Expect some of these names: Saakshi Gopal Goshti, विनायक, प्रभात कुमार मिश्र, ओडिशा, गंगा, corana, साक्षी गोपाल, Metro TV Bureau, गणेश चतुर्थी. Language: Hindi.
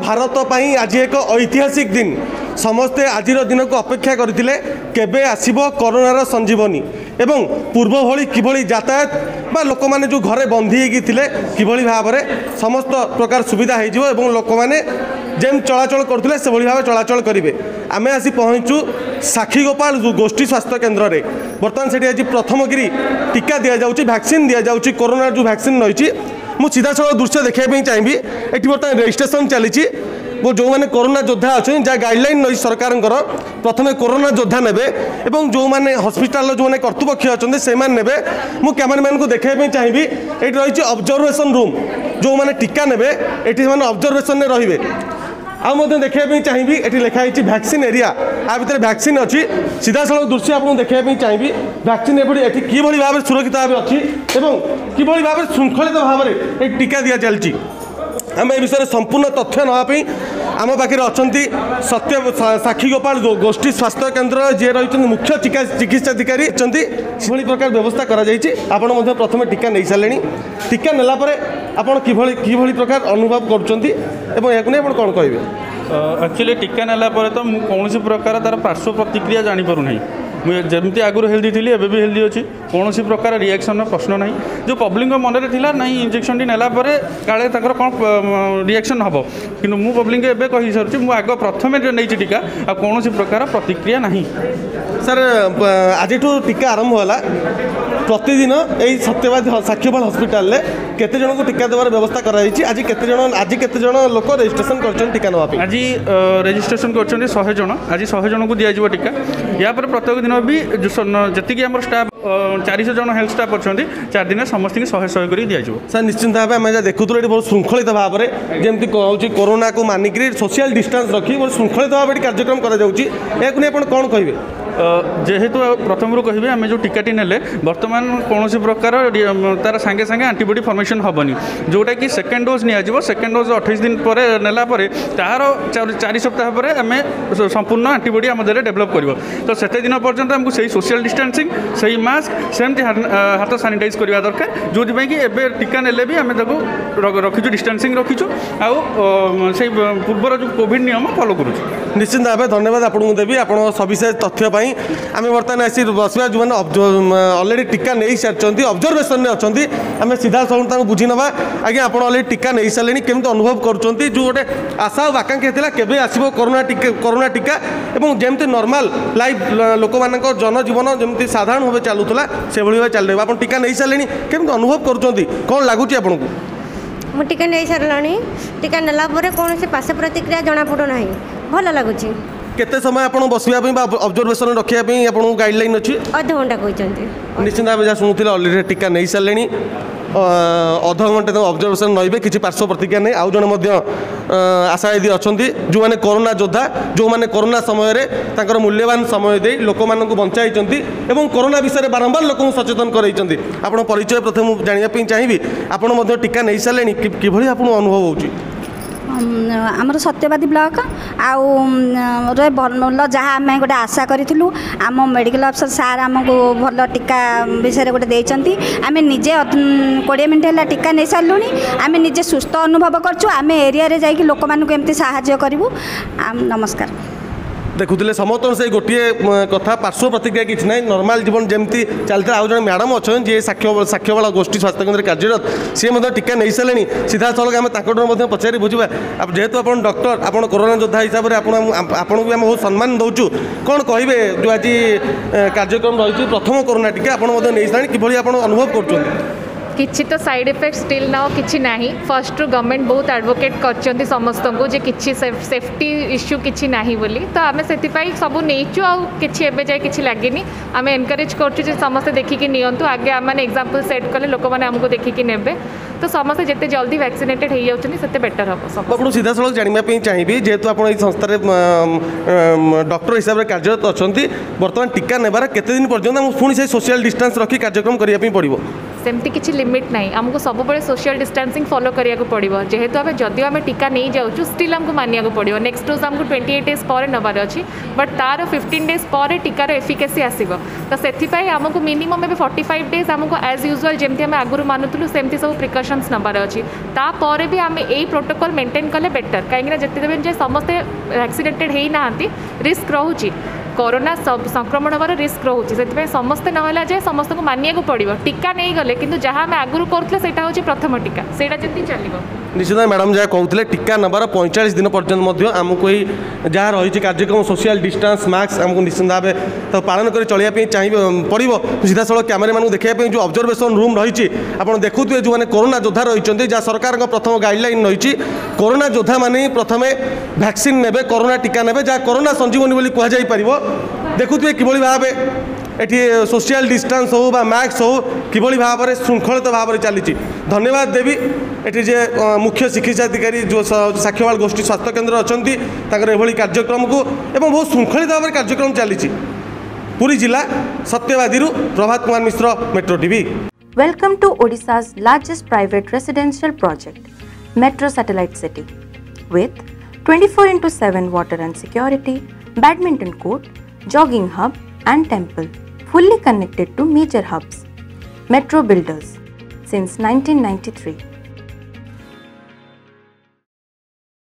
भारत पाई आज एक ऐतिहासिक दिन समस्ते आज दिन को अपेक्षा करते केबे आसीबो कोरोनार संजीवनी एवं पूर्व भली किभली यातायात बा लोक मैंने जो घरे बंधी होगी किभली भाव में समस्त प्रकार सुविधा हो लोक मैंने जेम चलाचल करते से भाव चलाचल करेंगे। आम आसी पहुँचू साक्षी गोपाल गोष्ठी स्वास्थ्य केन्द्र रे बर्तमान से आज प्रथम गिरी टीका दि जाऊँगी वैक्सीन दि जाऊँगी कोरोना जो वैक्सीन रही मु सीधा सड़क दृश्य देखापी चाहिए। ये बर्तमान रेजिस्ट्रेसन चली जो मैंने कोरोना योद्धा अच्छा जहाँ गाइडलाइन रही सरकार प्रथम कोरोना योद्धा ने जो मैंने हस्पिटाल जो कर्तृपक्ष अच्छा से ने मु कैमरामैन को देखापी चाहिए। ये रही ऑब्जर्वेशन रूम जो मैंने टीका ने ऑब्जर्वेशन रे आउे देखापी चाहिए। ये लिखाई वैक्सीन एरिया आ भितर वैक्सीन अच्छी सीधा सड़क दृश्य आपको देखापी चाहिए। वैक्सीन एपटे ये किभली भाव में सुरक्षित भाव अच्छी किभली भाव श्रृंखलित भाव में टीका दि चलती आम ए विषय संपूर्ण तथ्य नापी आम पाखे अच्छा सत्य साक्षी गोपाल गोष्ठी स्वास्थ्य केन्द्र जी रही मुख्य चिकित्साधिकारी अच्छी प्रकार व्यवस्था कर प्रथम टीका नहीं सारे टीका नेलापर आपड़ किभली प्रकार अनुभव कर कौन कह एक्चुअली टीका नेलापर तो मुझे कौन प्रकार तार पार्श्व प्रतिक्रिया जानीपरू ना मुझे जमी आगुरी हेल्दी थी एवं भी हेल्दी अच्छी कौन प्रकार रिएक्शन प्रश्न ना जो पब्लिक मनरे था ना इंजेक्शन टी नेलापर काले कौन रिएक्शन हम कि मुझ पब्लिक एवं कही सारी मुझे आग प्रथम नहीं टीका आ कौन प्रकार प्रतिक्रिया ना सर आज टीका आरंभ होला प्रतिदिन यही सत्यवाद साक्षी गोपाल हस्पिटाल केते जन को टीका देवार व्यवस्था कराई आज केते जन लोक रेजिस्ट्रेशन कर टीका नाप आज रेजिस्ट्रेशन कर 100 जन आज 100 जन को दि जाए टीका या प्रत्येक दिन भी जी आम स्टाफ 400 जन हेल्थ स्टाफ अच्छा 4 दिन समस्त 100 कर दि जाए सर निश्चिंत भाव में आज देखु बहुत श्रृंखलित भाव में जमी कोरोना को मानिक सोशल डिस्टेंस रखी बहुत श्रृंखलित भाव कार्यक्रम कर कौन कहे जेहेतु प्रथम रू कहे आम जो टीकाटी ने बर्तमान कौन प्रकार तार सांगे सांगे आंटीबॉडी फॉर्मेशन हेनी जोटा कि सेकेंड डोज निया सेकेंड डोज 28 दिन पर नेलापर तार 4 सप्ताह पर आम संपूर्ण आंटीबॉडी आम देह डेभलप कर तो से दिन पर्यटन आमको सही सोशल डिस्टेंसिंग सही मास्क सेमती हाथ सानिटाइज करवा दरकार जो कि टीका ने भी आम रखीचु डिस्टेंसिंग रखीचु आउ से पूर्वर जो कोविड नियम फॉलो करूँ निश्चिंत भाव धन्यवाद आपको देवी आप सविशेष तथ्यप आम बर्तमान आसी बसवा जो अलरेडी टीका नहीं सारी ऑब्जर्वेशन में अच्छा आम सीधा सड़क बुझी ना आज्ञा आप अलरेडी टीका नहीं सारे केमी अनुभव करो गोटे आशा और आकांक्षा केवे आसो कोरोना टीका और जमी नॉर्मल लाइफ लोक मान जनजीवन जमी साधारण भाव चलूला से भाव चल रहा आप टीका नहीं सारे केमी अनुभव करुँच कौन लगुच आपको मु टीका नहीं सारे टीका नेलापर कौन पार्श्व प्रतिक्रिया जनापड़ना भल लगुच केते समय आप बसवा ऑब्जर्वेशन रखापी आपको गाइडलाइन अच्छी अध घंटा कहते निश्चिंत भाव जहाँ शुणुले अलरेडी टीका नहीं सारे अध घंटे तुम ऑब्जर्वेशन रही है किसी पार्श्व प्रतिक्रिया नहीं आउ जड़े आशा दीदी अच्छा जो मैंने कोरोना योद्धा जो मैंने कोरोना समय रे मूल्यवान समय दे लोक मानू बचाई और कोरोना विषय बारंबार लोक सचेतन कराई आपड़ परिचय प्रथम जानापी चाहिए आपड़ टीका नहीं सारे किभली आपको अनुभव होची आमर सत्यवादी ब्लॉक आउे भल जहाँ आम गोटे आशा करूँ आम मेडिकल अफिसर सार आमको भल टीका विषय गोटे देते आम निजे 20 मिनट है टीका नहीं सारूँ आम निजे सुस्थ अनुभव करूँ आम एरिया जाकि लोक मानक एमती साहाय्य करूँ नमस्कार देखुले समस्त से गोटे कथा पार्श्व प्रतिक्रिया किसी ना नॉर्मल जीवन जमी चलता आज जन मैडम अच्छा जी साक्षी गोपाल गोष्ठी स्वास्थ्य केन्द्र कार्यरत सी टीका नहीं सारे सीधा सड़क आम पचारि बुझा जेहेतु आप डॉक्टर आप कोरोना योद्धा हिसाब से आपको भी आम बहुत सम्मान दौचु कौन कहे जो आज कार्यक्रम रही प्रथम कोरोना टीका आपने किभली आप अनुभव कर किछि तो साइड इफेक्ट स्टिल नाउ किछि नाही फर्स्ट रु गवर्नमेंट बहुत एडवोकेट करछंती समस्त को जे किछि सेफ्टी इश्यू किछि नाही बोली तो आमे सेति पाई सबु नेचो आ किछि एबे जाय किछि लागेनी आमे एनकरेज करछु जे समस्त देखि कि नियंतु आगे आ माने एग्जांपल सेट करले लोक माने हमको देखि कि नेबे तो समस्त जेते जल्दी वैक्सीनेटेड हे जाउछनी सेते बेटर हबो सब आपन सीधा सळक जानिबा पे चाहिबी जेतु आपन ई संस्था रे डॉक्टर हिसाब रे कार्यरत अछंती वर्तमान टीका नेबार केते दिन पर्यंत हम पुनी से सोशल डिस्टेंस रखी कार्यक्रम करिया पे पड़िबो सेमती किसी लिमिट ना आमको सब बड़े सोशल डिस्टेंसिंग फॉलो करिया को पड़ो जेहेतु आम जदि आम टीका नहीं जाऊँ स्टिल आमको मानिया को पड़ो। नेक्स्ट डोज आमको 28 डेज पर नबार अच्छी बट तार 15 डेज पर टीकार एफिकेसी आसो तो से आमको मिनिमम ए 45 डेज आमको एज यूजुअल जमी आम आगुरी मानुलु सेमती सब प्रिकसन्स नबार अच्छी तापर भी आम यही प्रोटोकल मेन्टेन कले बेटर कहीं जिते समस्ते वैक्सीनेटेड होना रिस्क रोचे कोरोना सब संक्रमण होवार रिस्क रोचे से समस्ते ना जाए समस्त को मानिया पड़ो टीका नहीं गले कि जहाँ आम आगुरी करूँ हूँ प्रथम टीका से चलो निश्चित मैडम जहाँ कहते टीका नबार 45 दिन पर्यंत आमको ये जहाँ रही कार्यक्रम सोशल डिस्टेंस मास्क आमको निश्चिंत भाव तो पालन कर चलिए चाहिए पड़ो। सीधा साल कैमेरा मानक देखा जो ऑब्जर्वेशन रूम रही आप देखुए जो मैंने कोरोना योद्धा रही जहाँ सरकार प्रथम गाइडलाइन रही कोरोना योद्धा माने प्रथम वैक्सीन ने कोरोना टीका ने जहाँ कोरोना संजीवनी कहपर देखुए कि भाव ये सोशल डिस्टेंस हो बा मास्क हो कि भाव में श्रृंखलित भाव में चली धन्यवाद देवी एटी जे मुख्य चिकित्साधिकारी जो साक्षी गोपाल गोष्ठी स्वास्थ्य केन्द्र अच्छा ये कार्यक्रम को एवं बहुत श्रृंखलित भाव में कार्यक्रम चली। पूरी जिला Satyabadi प्रभात कुमार मिश्र metro TV. Welcome to Odisha's largest private residential project metro satellite city with 24/7 water and security, badminton court, jogging hub and temple, fully connected to major hubs. Metro builders since 1993.